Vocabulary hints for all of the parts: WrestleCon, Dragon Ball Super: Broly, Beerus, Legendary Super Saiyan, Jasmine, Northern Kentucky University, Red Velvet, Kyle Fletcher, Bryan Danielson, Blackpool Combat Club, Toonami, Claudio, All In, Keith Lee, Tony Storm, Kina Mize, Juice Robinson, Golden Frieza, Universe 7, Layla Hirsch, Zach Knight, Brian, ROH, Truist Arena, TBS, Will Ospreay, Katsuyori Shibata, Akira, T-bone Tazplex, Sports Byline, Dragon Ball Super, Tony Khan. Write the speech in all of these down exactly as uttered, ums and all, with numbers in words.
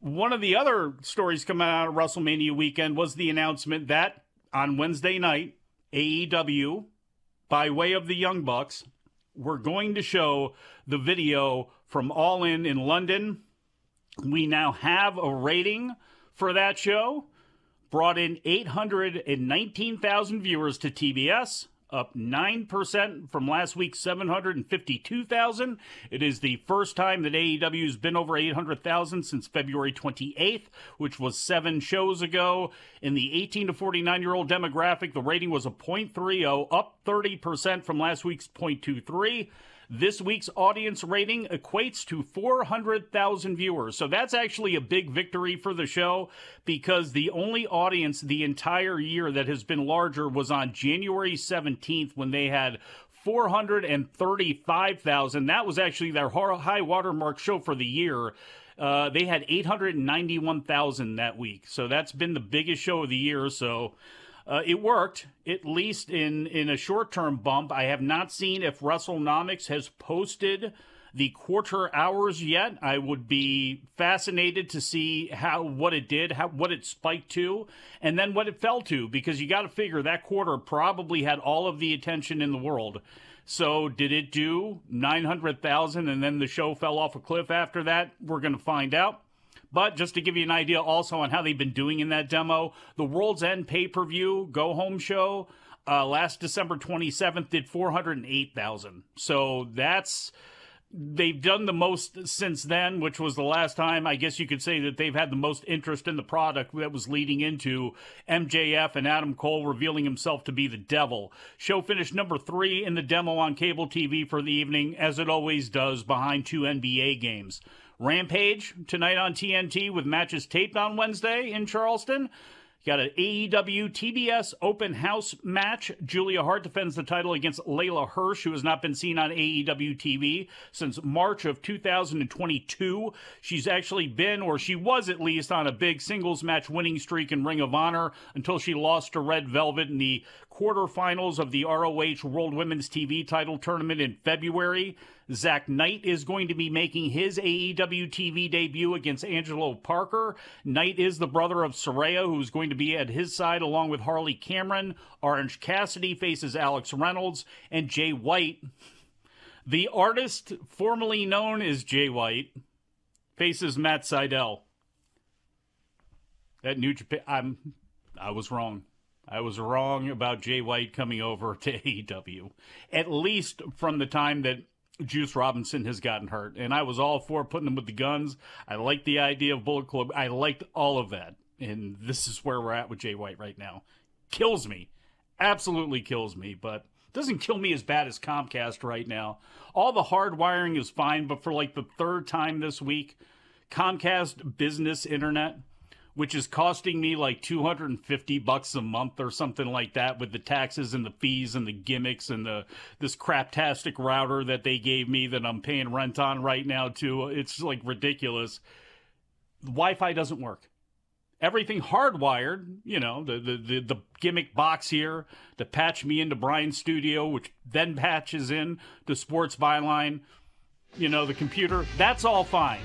One of the other stories coming out of WrestleMania weekend was the announcement that on Wednesday night, A E W, by way of the Young Bucks, were going to show the video from All In in London. We now have a rating for that show. Brought in eight hundred nineteen thousand viewers to T B S, up nine percent from last week's seven hundred fifty-two thousand. It is the first time that A E W has been over eight hundred thousand since February twenty-eighth, which was seven shows ago. In the eighteen to forty-nine-year-old demographic, the rating was a point three oh, up thirty percent from last week's point two three. This week's audience rating equates to four hundred thousand viewers. So that's actually a big victory for the show, because the only audience the entire year that has been larger was on January seventeenth, when they had four hundred thirty-five thousand. That was actually their high watermark show for the year. Uh, they had eight hundred ninety-one thousand that week. So that's been the biggest show of the year. So Uh, it worked, at least in, in a short-term bump. I have not seen if WrestleNomics has posted the quarter hours yet. I would be fascinated to see how what it did, how what it spiked to, and then what it fell to, because you got to figure that quarter probably had all of the attention in the world. So did it do nine hundred thousand and then the show fell off a cliff after that? We're going to find out. But just to give you an idea also on how they've been doing in that demo, the World's End pay-per-view go-home show uh, last December twenty-seventh did four hundred eight thousand. So that's, they've done the most since then, which was the last time, I guess you could say, that they've had the most interest in the product that was leading into M J F and Adam Cole revealing himself to be the devil. Show finished number three in the demo on cable T V for the evening, as it always does, behind two N B A games. Rampage tonight on T N T with matches taped on Wednesday in Charleston. You got an A E W T B S open house match. Julia Hart defends the title against Layla Hirsch, who has not been seen on A E W T V since March of two thousand twenty-two. She's actually been, or she was at least, on a big singles match winning streak in Ring of Honor until she lost to Red Velvet in the quarterfinals of the R O H World Women's T V title tournament in February. Zach Knight is going to be making his A E W T V debut against Angelo Parker. Knight is the brother of Soraya, who's going to be at his side along with Harley Cameron. Orange Cassidy faces Alex Reynolds. And Jay White, the artist formerly known as Jay White, faces Matt Sydal. At New Japan, I'm, I was wrong. I was wrong about Jay White coming over to A E W, at least from the time that Juice Robinson has gotten hurt, and I was all for putting them with the guns. I liked the idea of Bullet Club. I liked all of that, and this is where we're at with Jay White right now. Kills me. Absolutely kills me, but doesn't kill me as bad as Comcast right now. All the hard wiring is fine, but for like the third time this week, Comcast Business Internet, which is costing me like two hundred fifty bucks a month or something like that with the taxes and the fees and the gimmicks and the this craptastic router that they gave me that I'm paying rent on right now too. It's like ridiculous. The Wi-Fi doesn't work. Everything hardwired, you know, the, the, the, the gimmick box here to patch me into Brian's studio, which then patches in to Sports Byline, you know, the computer. That's all fine.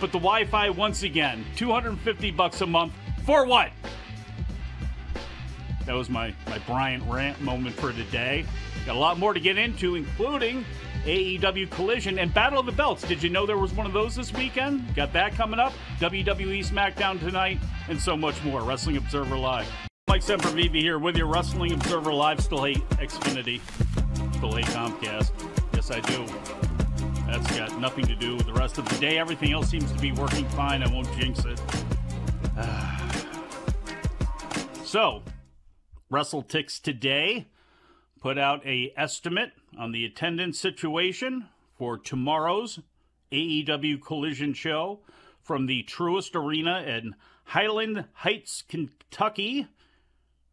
But the Wi-Fi, once again, two hundred fifty bucks a month. For what? That was my, my Bryant rant moment for today. Got a lot more to get into, including A E W Collision and Battle of the Belts. Did you know there was one of those this weekend? Got that coming up. W W E SmackDown tonight and so much more. Wrestling Observer Live. Mike Sempervive here with your Wrestling Observer Live. Still hate Xfinity. Still hate Comcast. Yes, I do. That's got nothing to do with the rest of the day. Everything else seems to be working fine. I won't jinx it. So, WrestleTix today put out a estimate on the attendance situation for tomorrow's A E W Collision show from the Truist Arena in Highland Heights, Kentucky.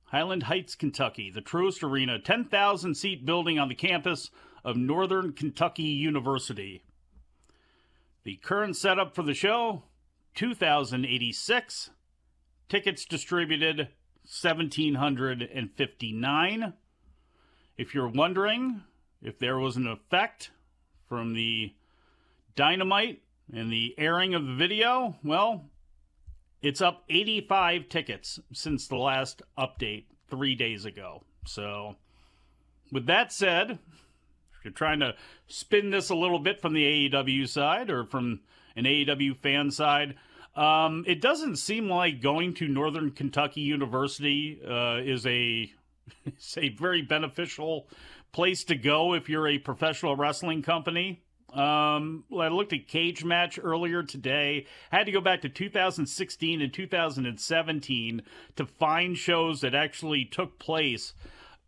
Highland Heights, Kentucky. The Truist Arena, ten thousand seat building on the campus of Northern Kentucky University. The current setup for the show, two thousand eighty-six. Tickets distributed, one thousand seven hundred fifty-nine. If you're wondering if there was an effect from the Dynamite And the airing of the video, well, it's up eighty-five tickets since the last update three days ago. So with that said, if you're trying to spin this a little bit from the A E W side or from an A E W fan side, um, it doesn't seem like going to Northern Kentucky University uh, is a, it's a very beneficial place to go if you're a professional wrestling company. Um, I looked at Cage Match earlier today. I had to go back to two thousand sixteen and two thousand seventeen to find shows that actually took place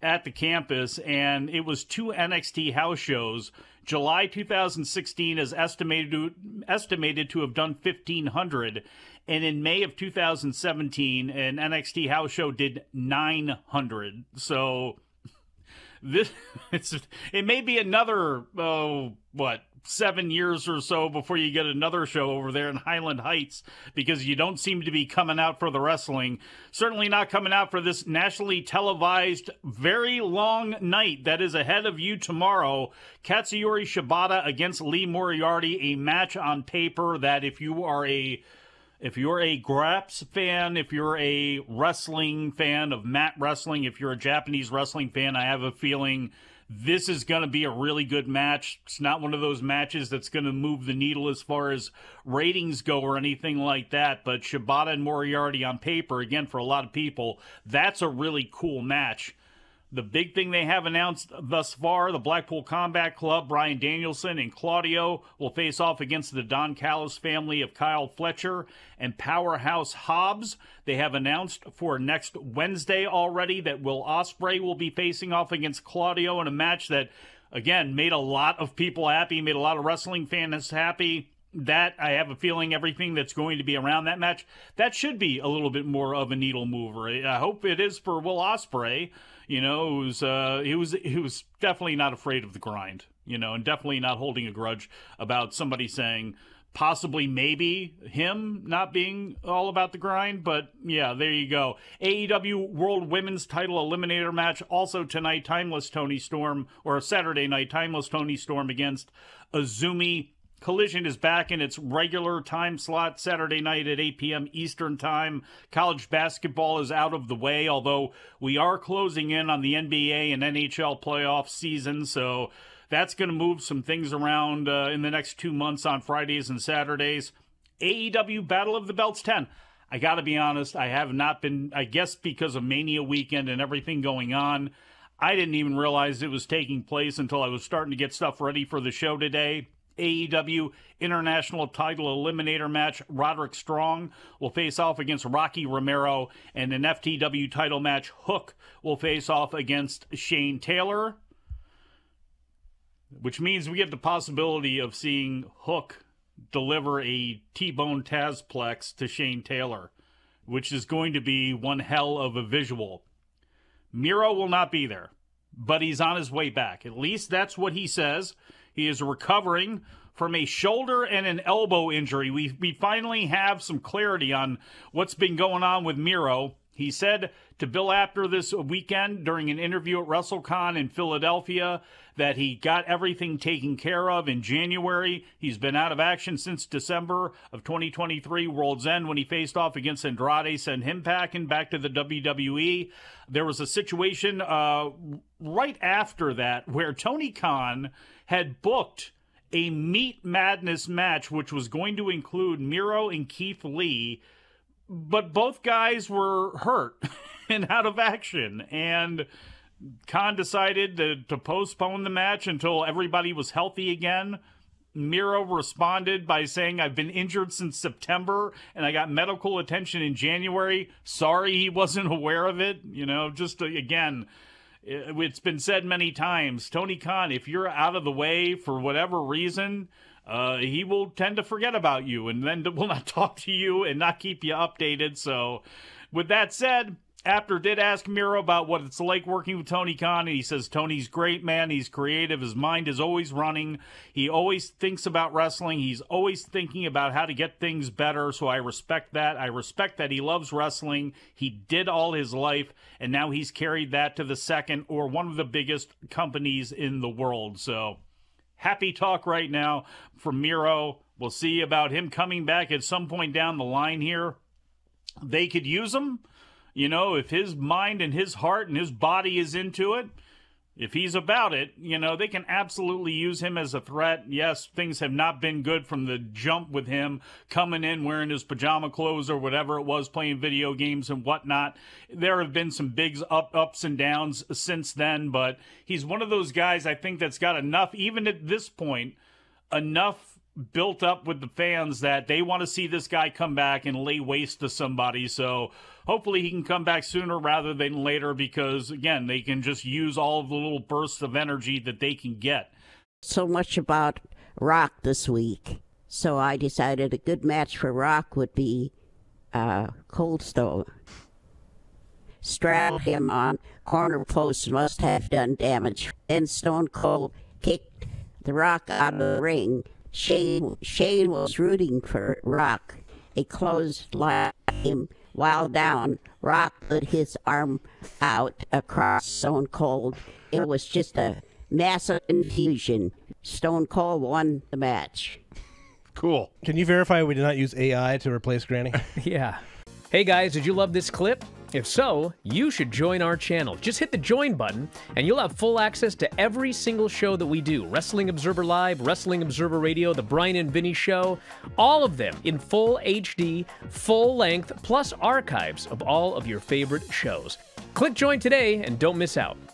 at the campus, and it was two N X T house shows. July two thousand sixteen is estimated to, estimated to have done fifteen hundred, and in May of two thousand seventeen, an N X T house show did nine hundred. So this it's it may be another oh what seven years or so before you get another show over there in Highland Heights, because you don't seem to be coming out for the wrestling. Certainly not coming out for this nationally televised, very long night that is ahead of you tomorrow. Katsuyori Shibata against Lee Moriarty, a match on paper that if you are a If you're a Graps fan, if you're a wrestling fan of mat wrestling, if you're a Japanese wrestling fan, I have a feeling this is going to be a really good match. It's not one of those matches that's going to move the needle as far as ratings go or anything like that. But Shibata and Moriarty on paper, again, for a lot of people, that's a really cool match. The big thing they have announced thus far, the Blackpool Combat Club, Bryan Danielson and Claudio will face off against the Don Callis family of Kyle Fletcher and Powerhouse Hobbs. They have announced for next Wednesday already that Will Ospreay will be facing off against Claudio in a match that, again, made a lot of people happy, made a lot of wrestling fans happy. That, I have a feeling everything that's going to be around that match, that should be a little bit more of a needle mover. I hope it is for Will Ospreay. You know, he was, uh, he was, he was definitely not afraid of the grind, you know, and definitely not holding a grudge about somebody saying possibly maybe him not being all about the grind. But yeah, there you go. A E W World Women's Title Eliminator match also tonight. Timeless Tony Storm, or Saturday night, Timeless Tony Storm against Azumi. Collision is back in its regular time slot Saturday night at eight p.m. Eastern Time. College basketball is out of the way, although we are closing in on the N B A and N H L playoff season, so that's going to move some things around uh, in the next two months on Fridays and Saturdays. A E W Battle of the Belts ten. I got to be honest, I have not been, I guess because of Mania weekend and everything going on, I didn't even realize it was taking place until I was starting to get stuff ready for the show today. A E W International Title Eliminator match. Roderick Strong will face off against Rocky Romero, and an F T W title match. Hook will face off against Shane Taylor, which means we have the possibility of seeing Hook deliver a T-bone Tazplex to Shane Taylor, which is going to be one hell of a visual. Miro will not be there, but he's on his way back. At least that's what he says. He is recovering from a shoulder and an elbow injury. We, we finally have some clarity on what's been going on with Miro. He said to Bill Apter this weekend during an interview at WrestleCon in Philadelphia that he got everything taken care of in January. He's been out of action since December of twenty twenty-three, World's End, when he faced off against Andrade, sent him packing back to the W W E. There was a situation uh, right after that where Tony Khan had booked a Meat Madness match, which was going to include Miro and Keith Lee, but both guys were hurt and out of action. And Khan decided to, to postpone the match until everybody was healthy again. Miro responded by saying, I've been injured since September, and I got medical attention in January. Sorry he wasn't aware of it. You know, just to, again, it's been said many times, Tony Khan, if you're out of the way for whatever reason, uh, he will tend to forget about you and then will not talk to you and not keep you updated. So with that said, Apter did ask Miro about what it's like working with Tony Khan, and he says, Tony's great, man. He's creative. His mind is always running. He always thinks about wrestling. He's always thinking about how to get things better, so I respect that. I respect that he loves wrestling. He did all his life, and now he's carried that to the second or one of the biggest companies in the world. So happy talk right now from Miro. We'll see about him coming back at some point down the line here. They could use him. You know, if his mind and his heart and his body is into it, if he's about it, you know, they can absolutely use him as a threat. Yes, things have not been good from the jump with him coming in wearing his pajama clothes or whatever it was, playing video games and whatnot. There have been some big up, ups and downs since then, but he's one of those guys I think that's got enough, even at this point, enough built up with the fans that they want to see this guy come back and lay waste to somebody. So hopefully he can come back sooner rather than later, because, again, they can just use all of the little bursts of energy that they can get. So much about Rock this week. So I decided a good match for Rock would be uh, Cold Stone. Strapped him on. Corner post must have done damage. Then Stone Cold kicked the Rock out of the ring. Shane, Shane was rooting for Rock. A clothesline him. While down, Rock put his arm out across Stone Cold. It was just a massive confusion. Stone Cold won the match. Cool. Can you verify we did not use A I to replace Granny? Yeah. Hey guys, did you love this clip? If so, you should join our channel. Just hit the join button and you'll have full access to every single show that we do. Wrestling Observer Live, Wrestling Observer Radio, The Brian and Vinny Show, all of them in full H D, full length, plus archives of all of your favorite shows. Click join today and don't miss out.